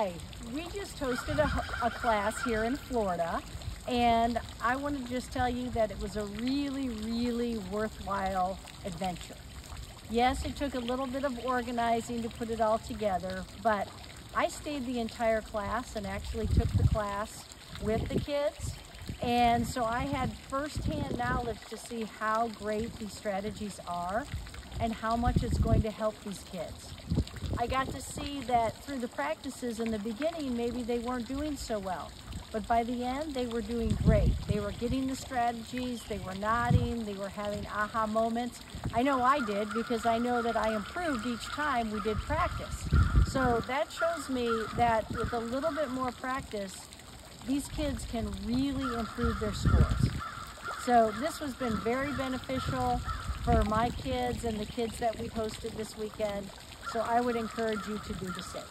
Hi, we just hosted a class here in Florida, and I want to just tell you that it was a really, really worthwhile adventure. Yes, it took a little bit of organizing to put it all together, but I stayed the entire class and actually took the class with the kids, and so I had firsthand knowledge to see how great these strategies are and how much it's going to help these kids. I got to see that through the practices in the beginning, maybe they weren't doing so well, but by the end, they were doing great. They were getting the strategies, they were nodding, they were having aha moments. I know I did, because I know that I improved each time we did practice. So that shows me that with a little bit more practice, these kids can really improve their scores. So this has been very beneficial for my kids and the kids that we hosted this weekend. So I would encourage you to do the same.